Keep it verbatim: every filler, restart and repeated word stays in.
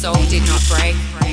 soul did not break.